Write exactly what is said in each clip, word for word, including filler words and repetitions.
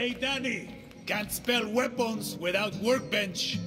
Hey, Danny! Can't spell weapons without workbench!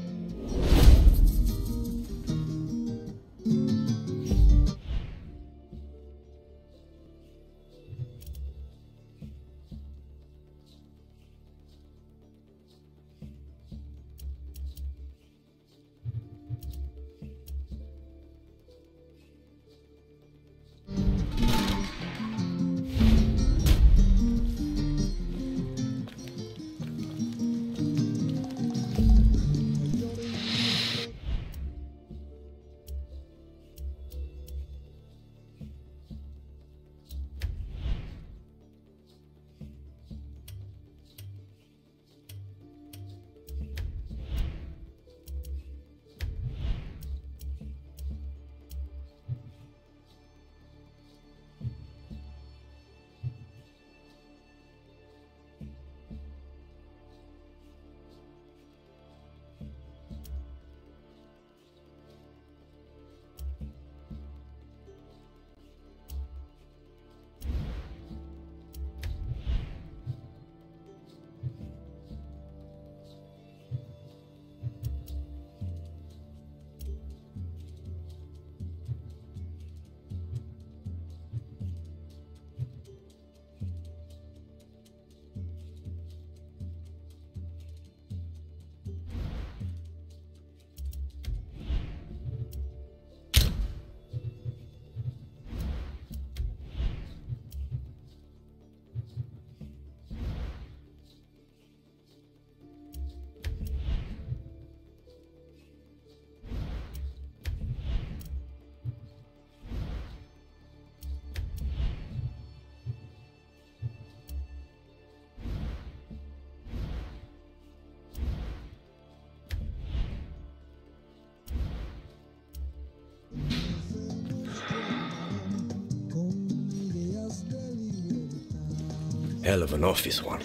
Hell of an office one.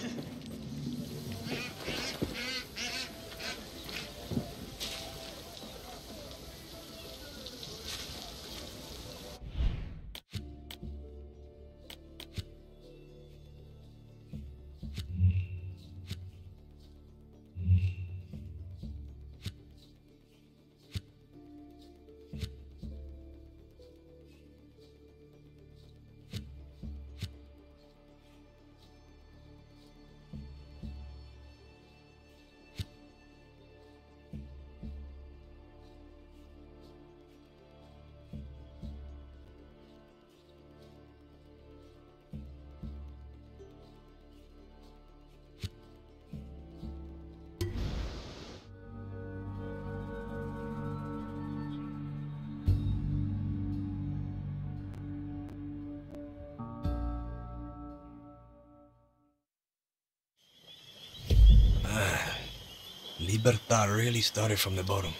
Libertad really started from the bottom.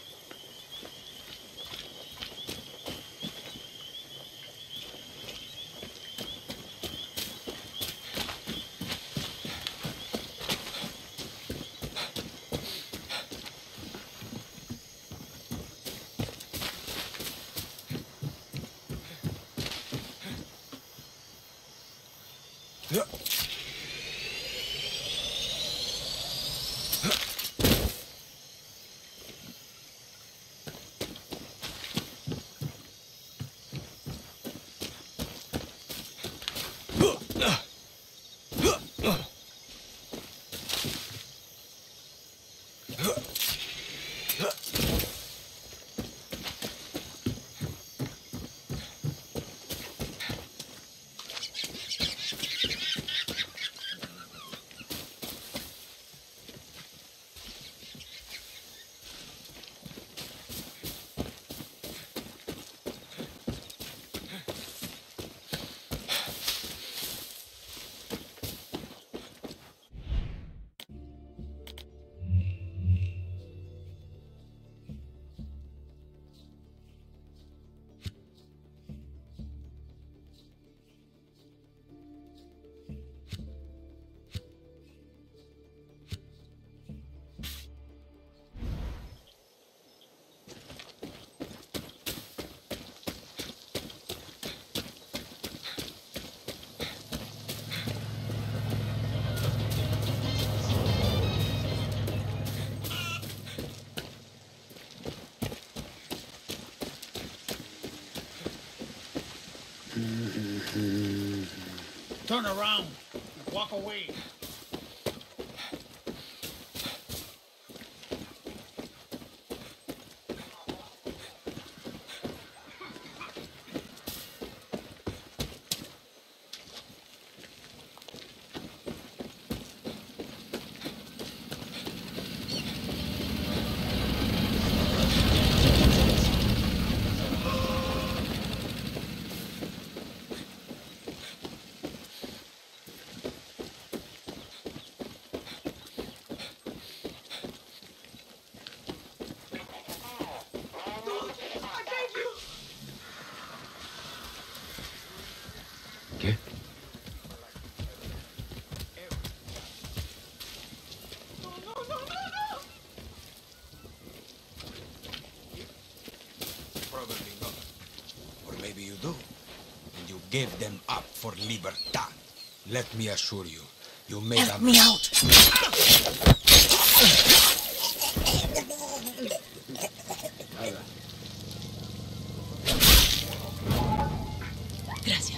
Turn around and walk away. Give them up for libertad. Let me assure you, you made Help a me out. Gracias.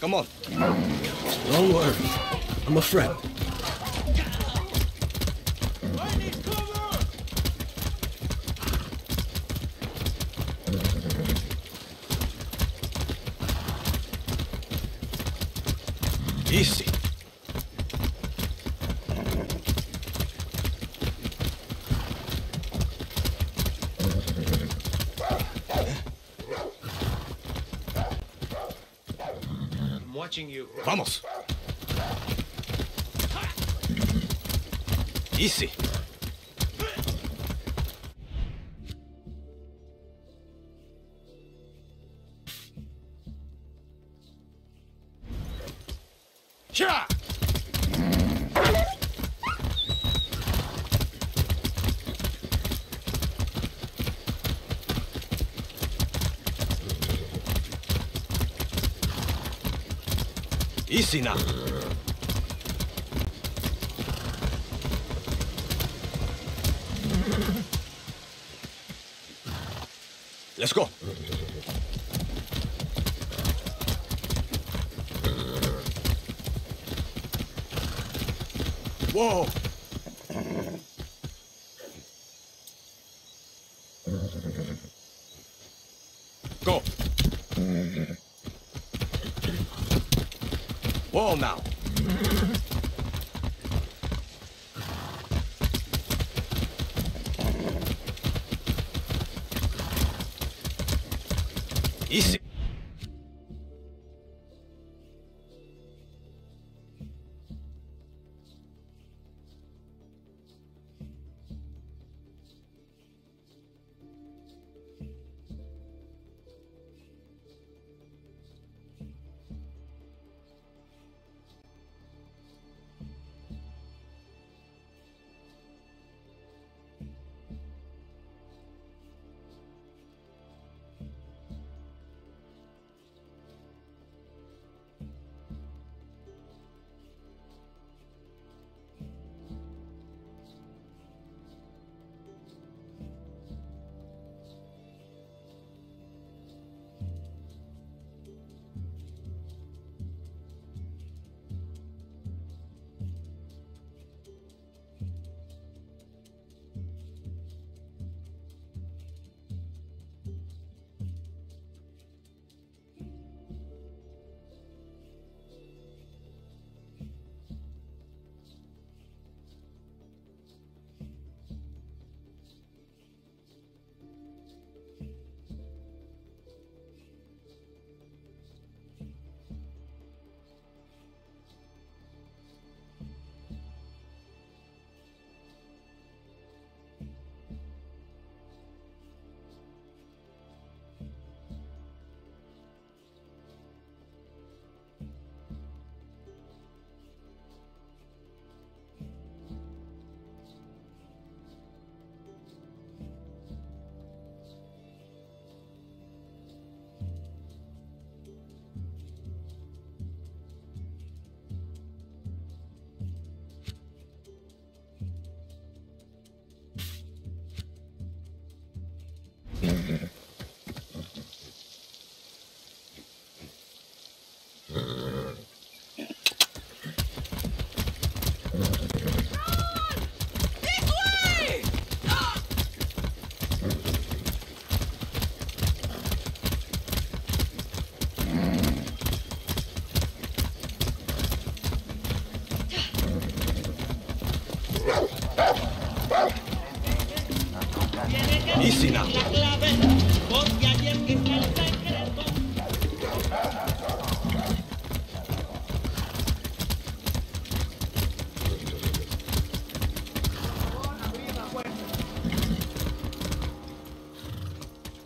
Come on. Don't worry. I'm a friend. Easy. You. Vamos. Easy. Sure. Easy now. Let's go. Whoa. Go. Wall now. Easy.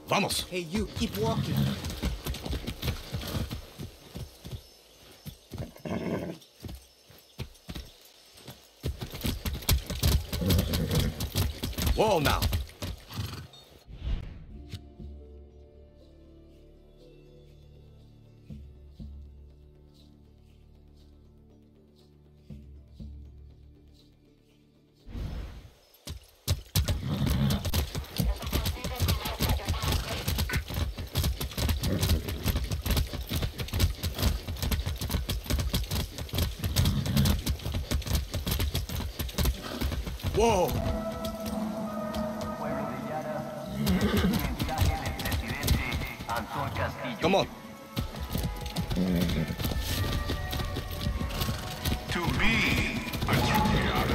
Vamos. Hey, you, keep walking. Whoa, now. Whoa! Come on! To be Antonio.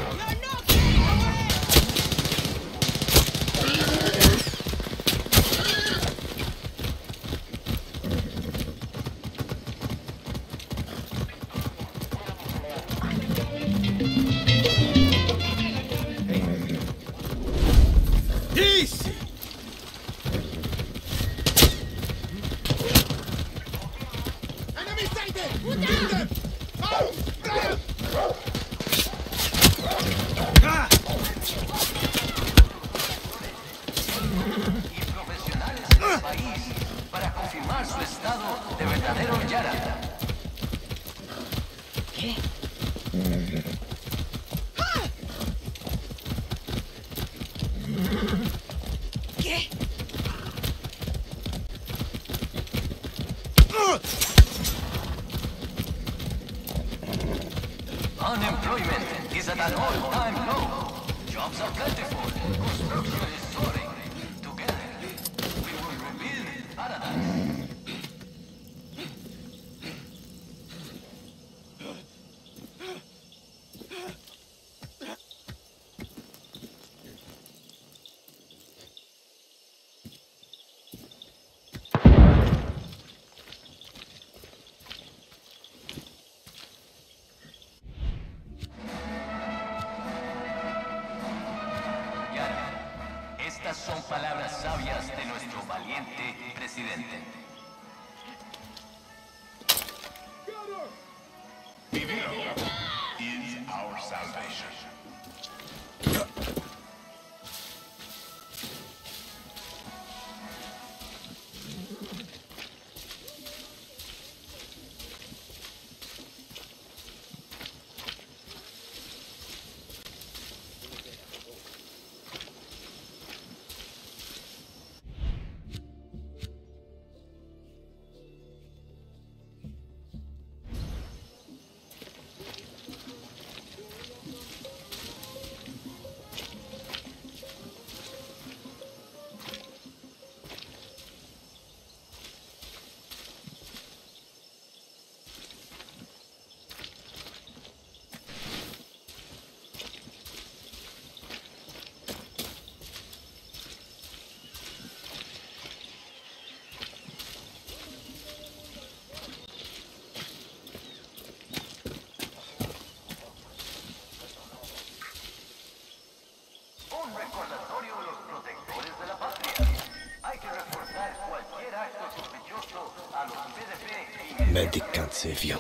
Unemployment is at an all-time low. Jobs are plentiful. Construction is soaring. Together, we will rebuild paradise. son palabras sabias de nuestro valiente presidente. Vivir is our salvation. Medic can't save you.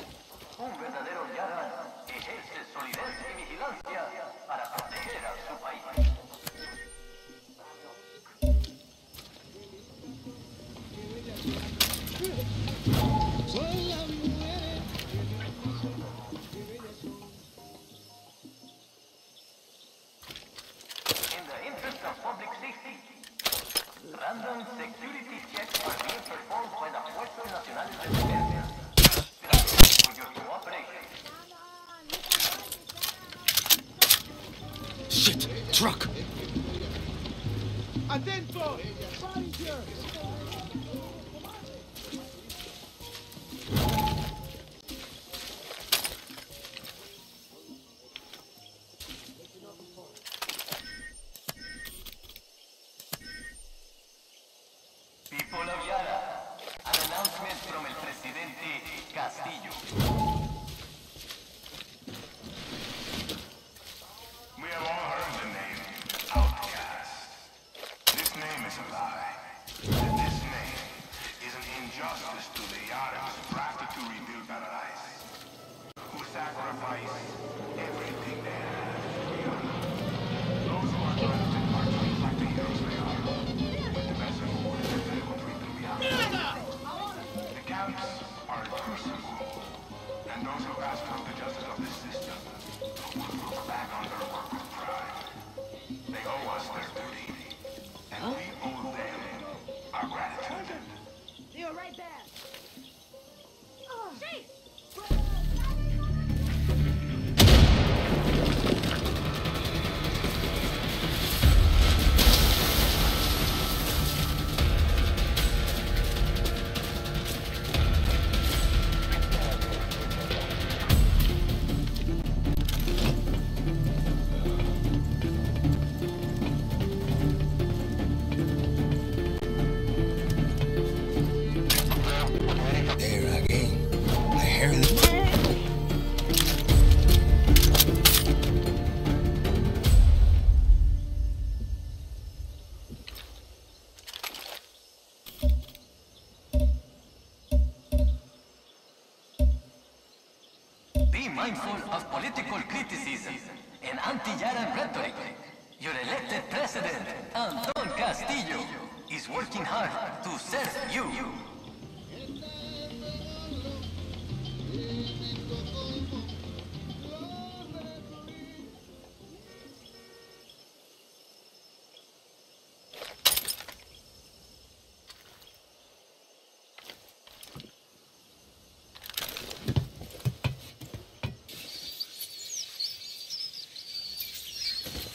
Mindful of political criticism and anti-Yaran rhetoric, your elected president, Anton Castillo, is working hard to serve you.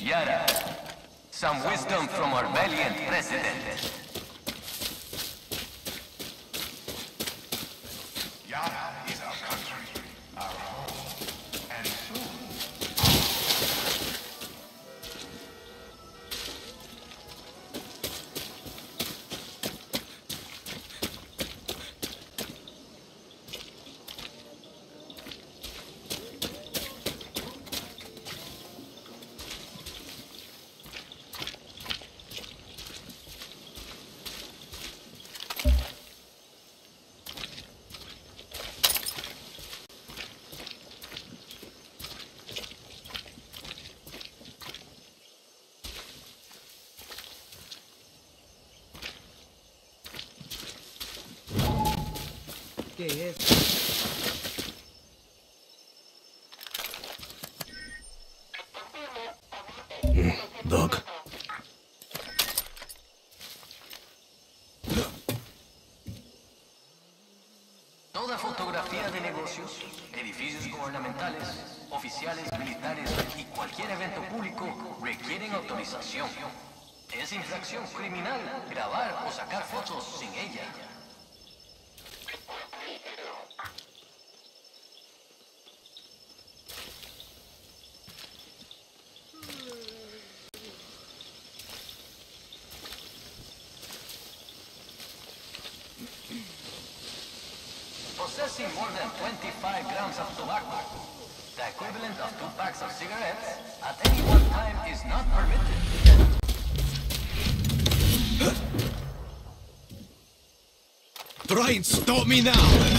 Yara, some wisdom from our valiant president. Yara is our country, our home, and ¿qué es? Mm, dog. Toda fotografía de negocios, edificios gubernamentales, oficiales, militares y cualquier evento público requieren autorización. Es infracción criminal grabar o sacar fotos sin ella. Possessing more than twenty-five grams of tobacco, the equivalent of two packs of cigarettes, at any one time is not permitted. Try and stop me now!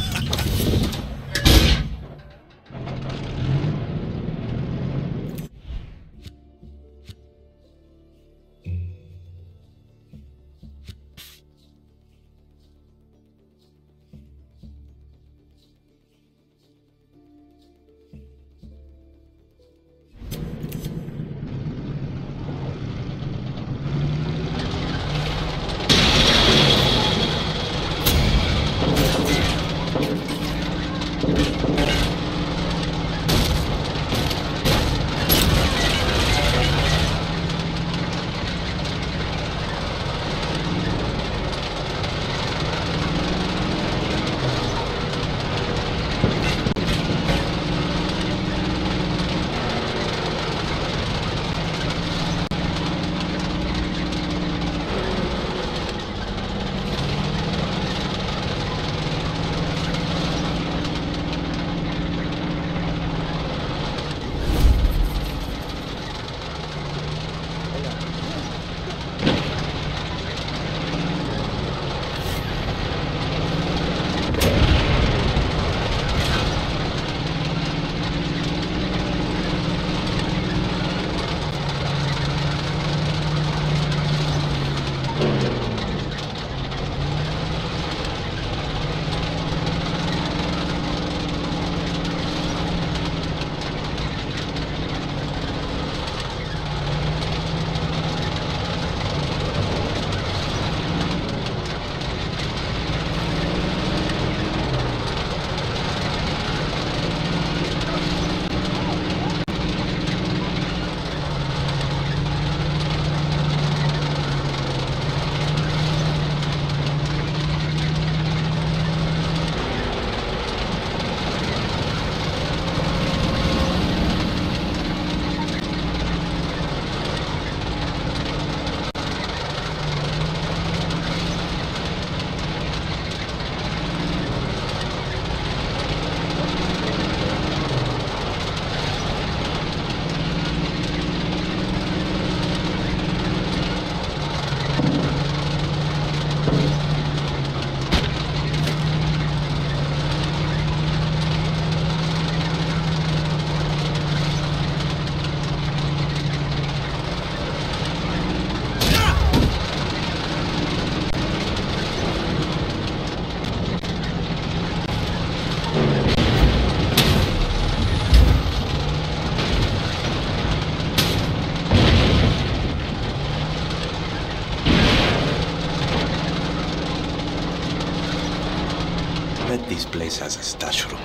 This place has a stash room.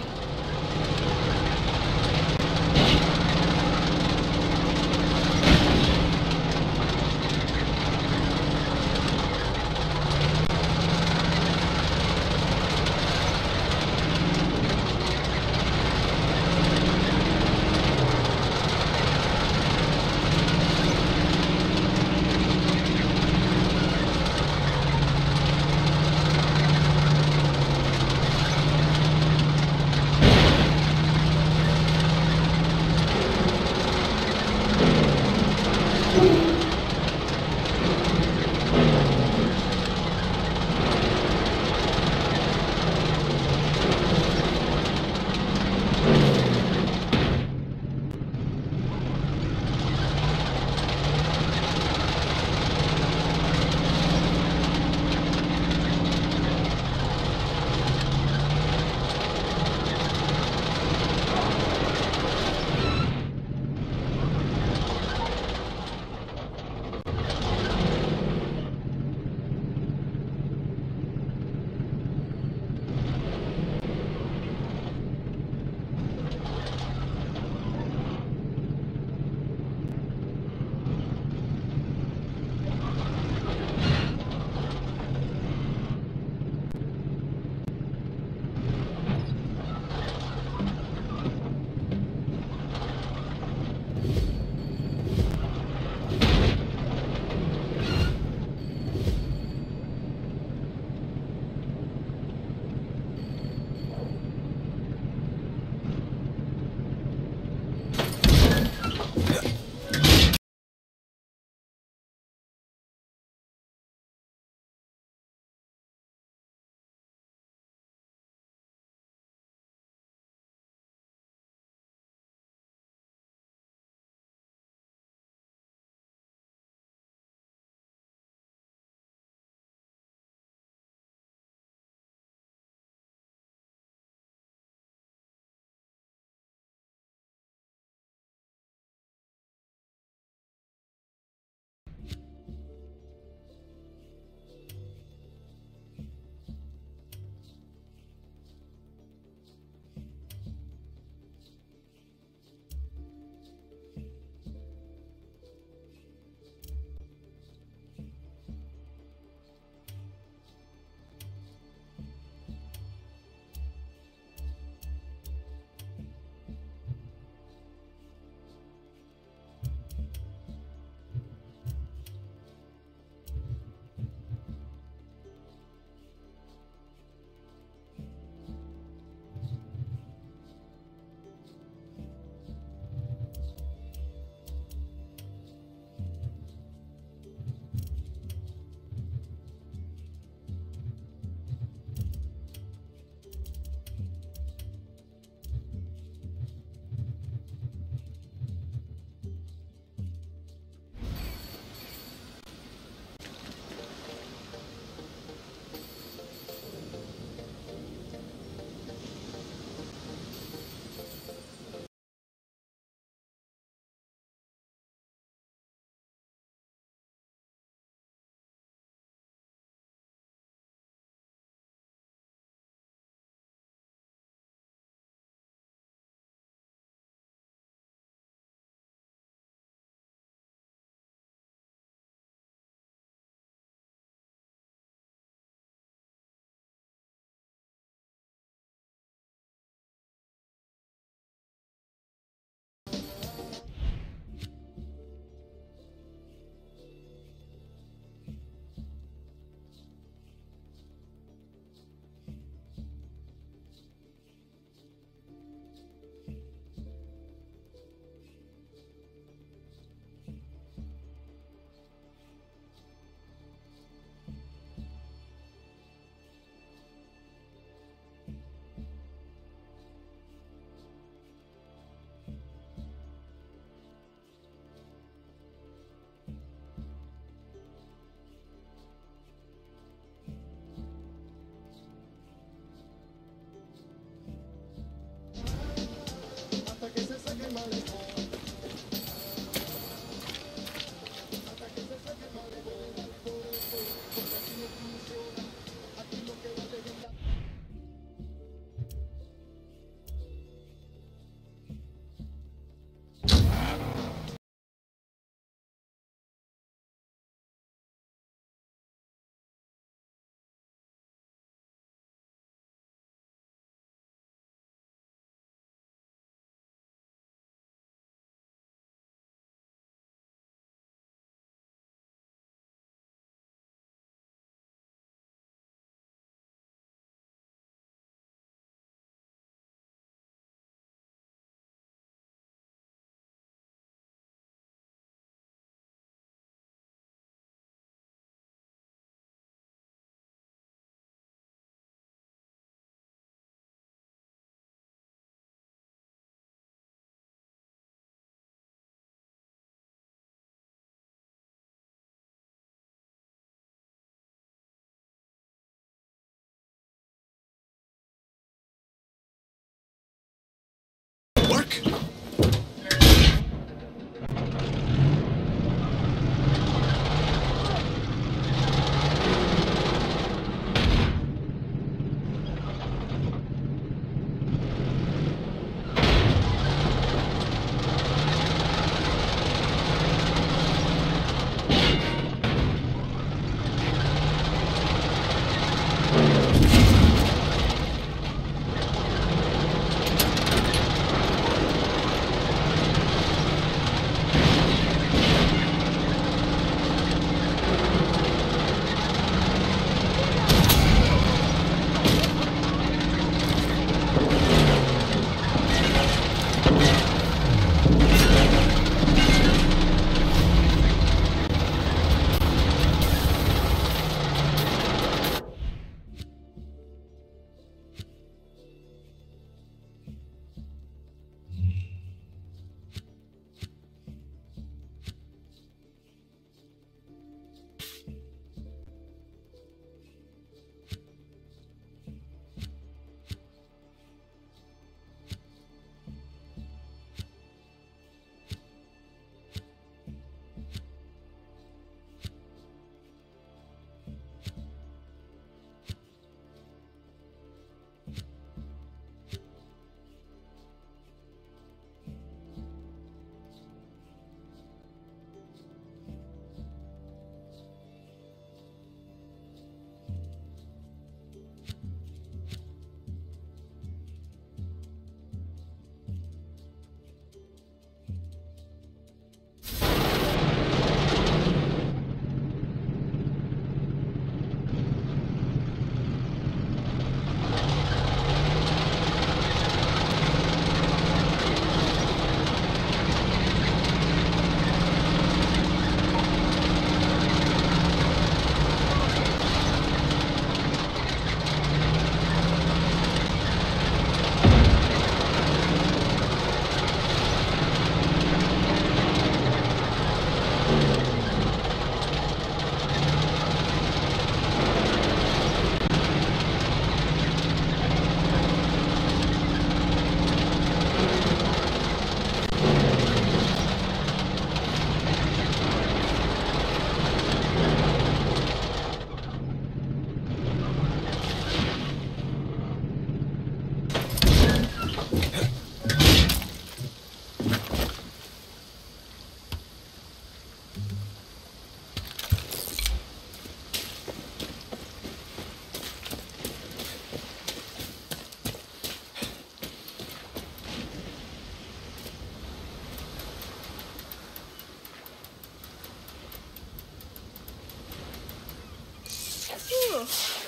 house.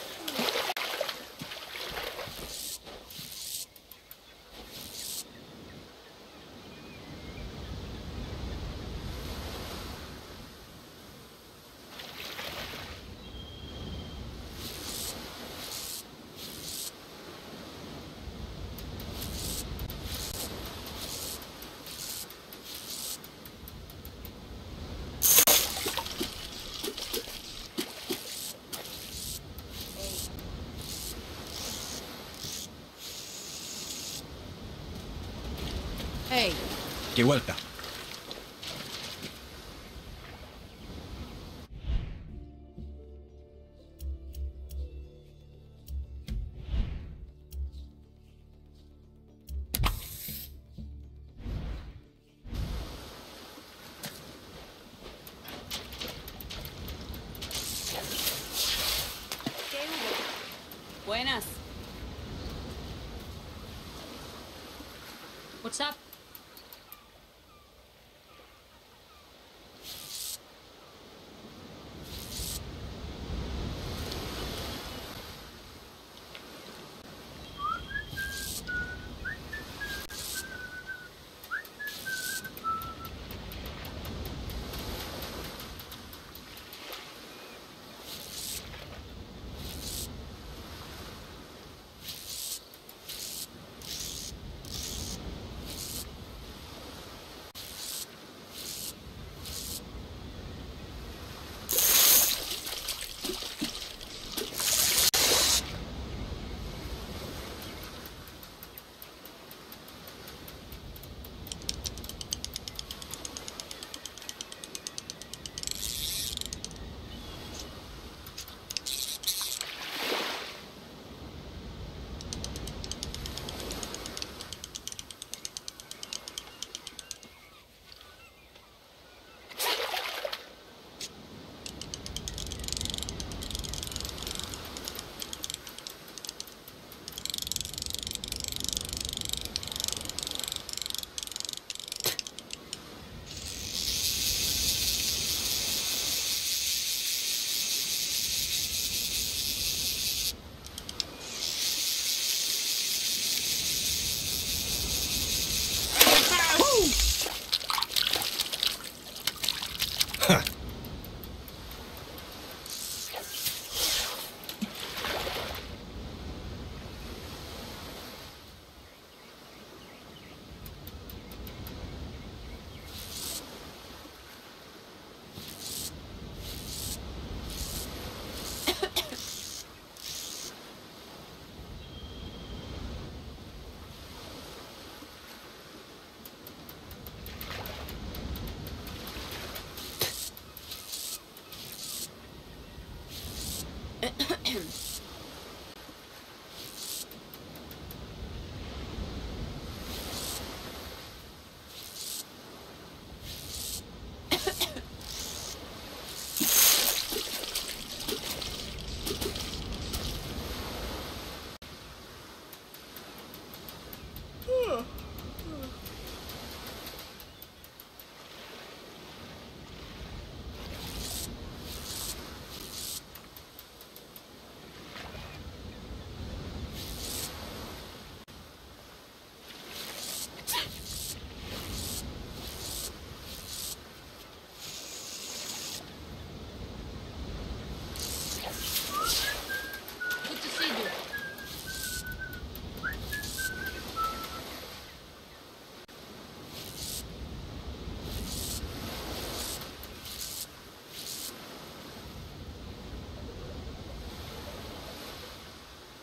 Hey. ¡Qué vuelta! Buenas. What's up?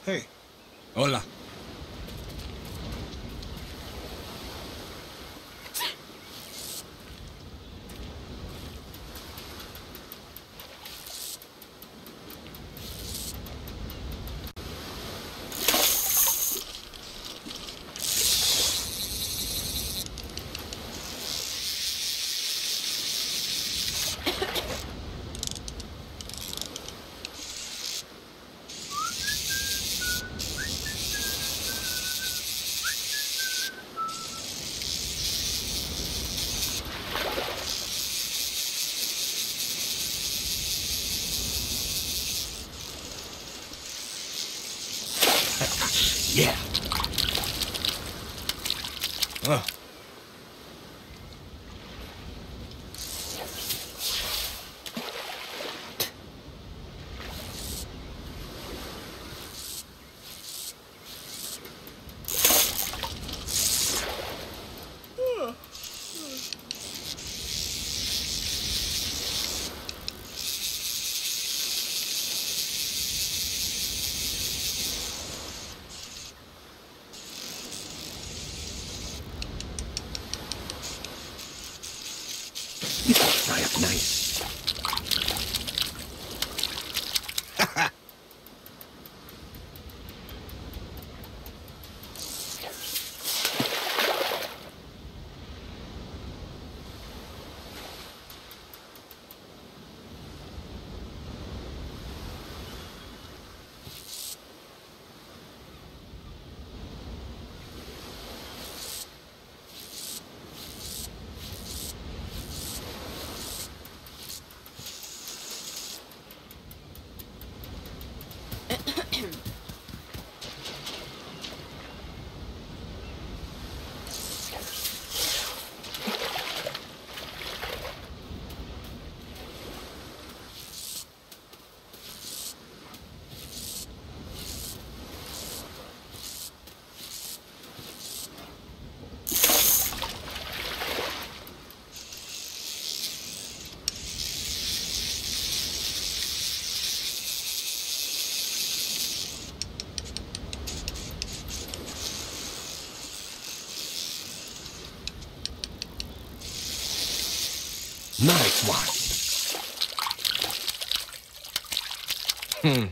Hey. Hola. Yeah. Oh. Nice. Nice one. Hmm.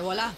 que volar.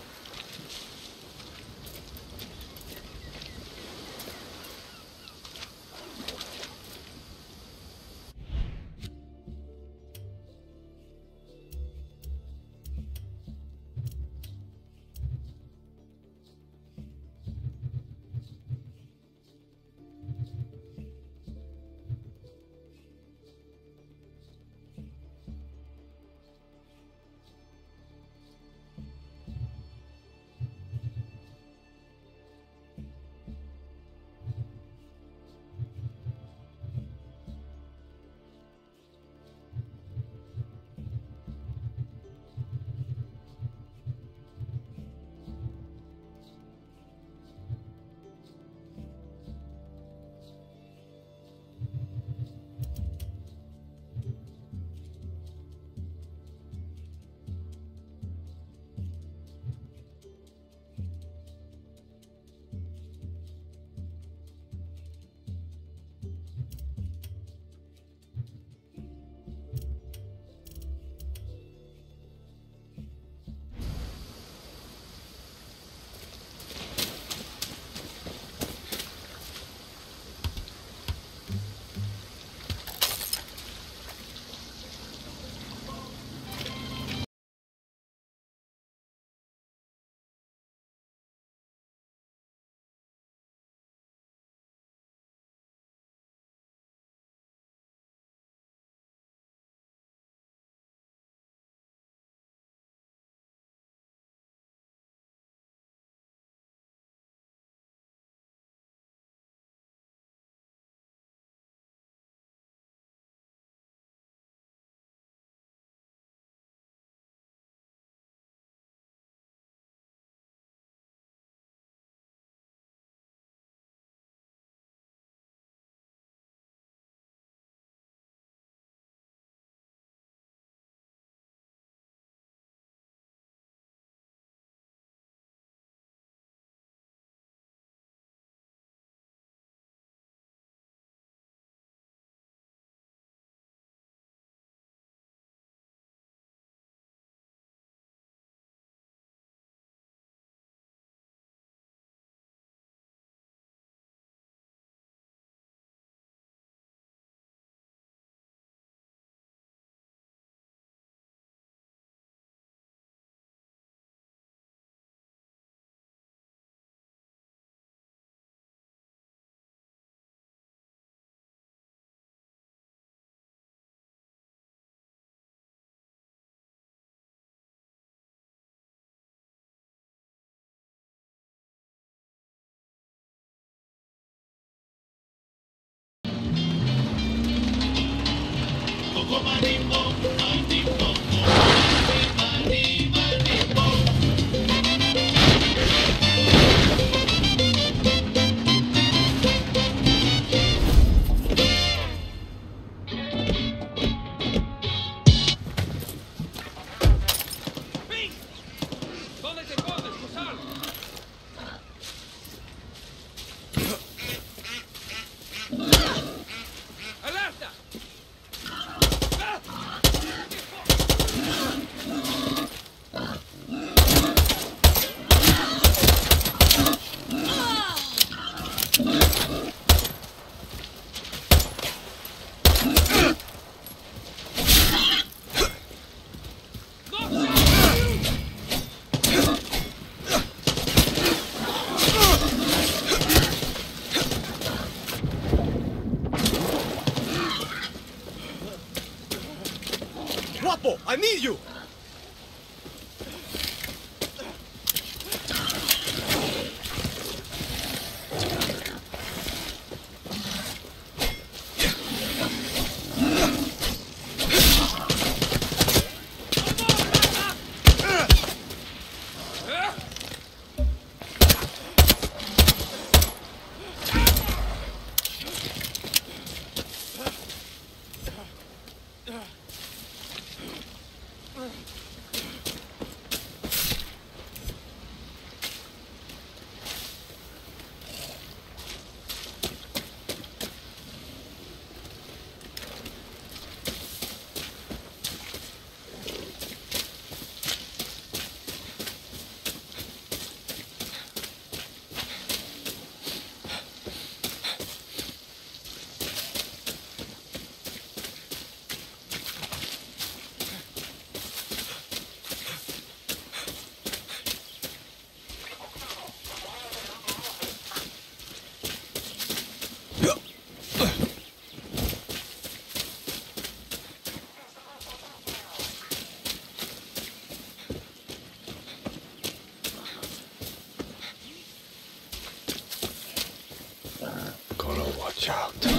Marimbo, marimbo, marimbo, marimbo. ¡Pink! ¿Dónde te pones, Gusano? ¡Alerta! I need you! choked. Yeah.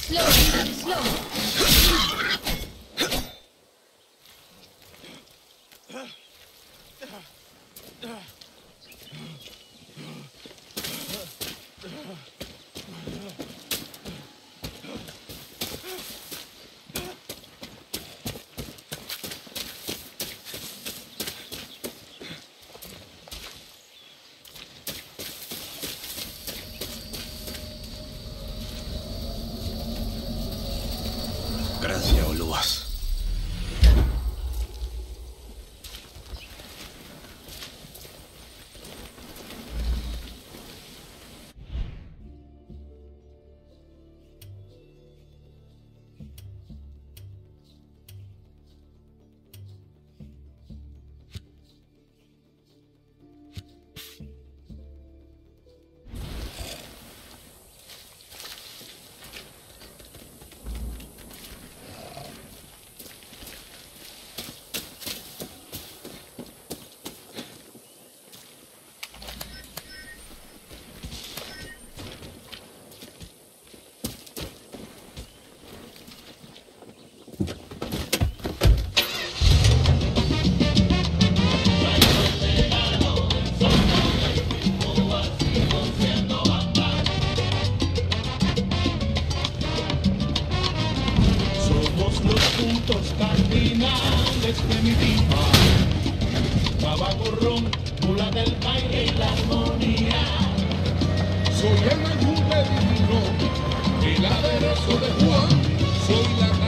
Slow, slow. Gracias, Oluwas. Soy el menú de mi nombre, el aderezo de Juan, soy la